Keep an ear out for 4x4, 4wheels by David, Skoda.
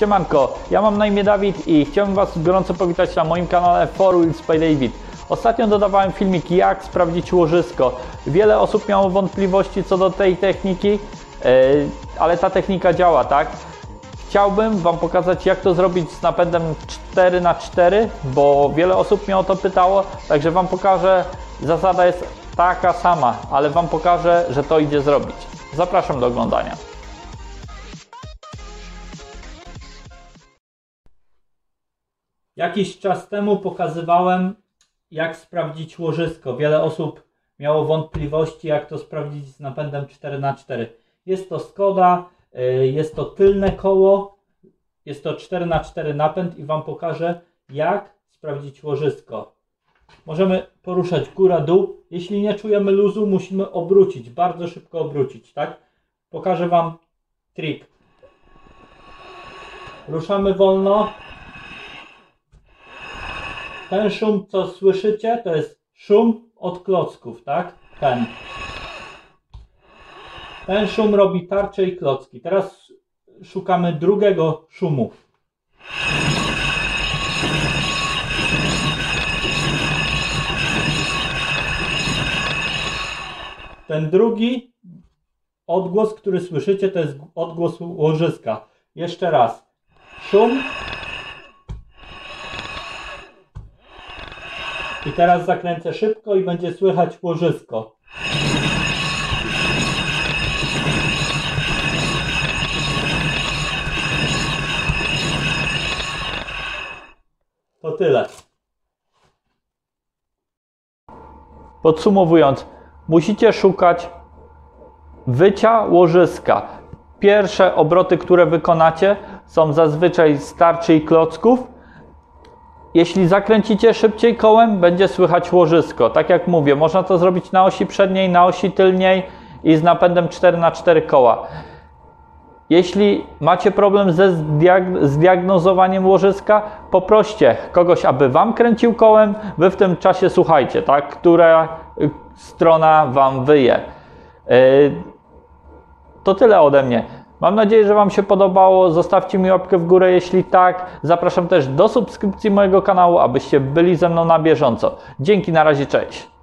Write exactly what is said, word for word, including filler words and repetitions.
Siemanko, ja mam na imię Dawid i chciałbym Was gorąco powitać na moim kanale four wheels by David. Ostatnio dodawałem filmik, jak sprawdzić łożysko. Wiele osób miało wątpliwości co do tej techniki, ale ta technika działa, tak? Chciałbym Wam pokazać, jak to zrobić z napędem cztery na cztery, bo wiele osób mnie o to pytało, także Wam pokażę, zasada jest taka sama, ale Wam pokażę, że to idzie zrobić. Zapraszam do oglądania. Jakiś czas temu pokazywałem, jak sprawdzić łożysko. Wiele osób miało wątpliwości, jak to sprawdzić z napędem cztery na cztery. Jest to Skoda, jest to tylne koło, jest to cztery na cztery napęd i Wam pokażę, jak sprawdzić łożysko. Możemy poruszać góra-dół. Jeśli nie czujemy luzu, musimy obrócić, bardzo szybko obrócić, tak? Pokażę Wam trik. Ruszamy wolno. Ten szum, co słyszycie, to jest szum od klocków, tak? Ten. Ten szum robi tarcze i klocki. Teraz szukamy drugiego szumu. Ten drugi odgłos, który słyszycie, to jest odgłos łożyska. Jeszcze raz. Szum. I teraz zakręcę szybko i będzie słychać łożysko. To tyle. Podsumowując, musicie szukać wycia łożyska. Pierwsze obroty, które wykonacie, są zazwyczaj z tarczy i klocków. Jeśli zakręcicie szybciej kołem, będzie słychać łożysko. Tak jak mówię, można to zrobić na osi przedniej, na osi tylniej i z napędem cztery na cztery koła. Jeśli macie problem ze zdiag- zdiagnozowaniem łożyska, poproście kogoś, aby Wam kręcił kołem. Wy w tym czasie słuchajcie, tak, która strona Wam wyje. Yy, to tyle ode mnie. Mam nadzieję, że Wam się podobało. Zostawcie mi łapkę w górę, jeśli tak. Zapraszam też do subskrypcji mojego kanału, abyście byli ze mną na bieżąco. Dzięki, na razie, cześć!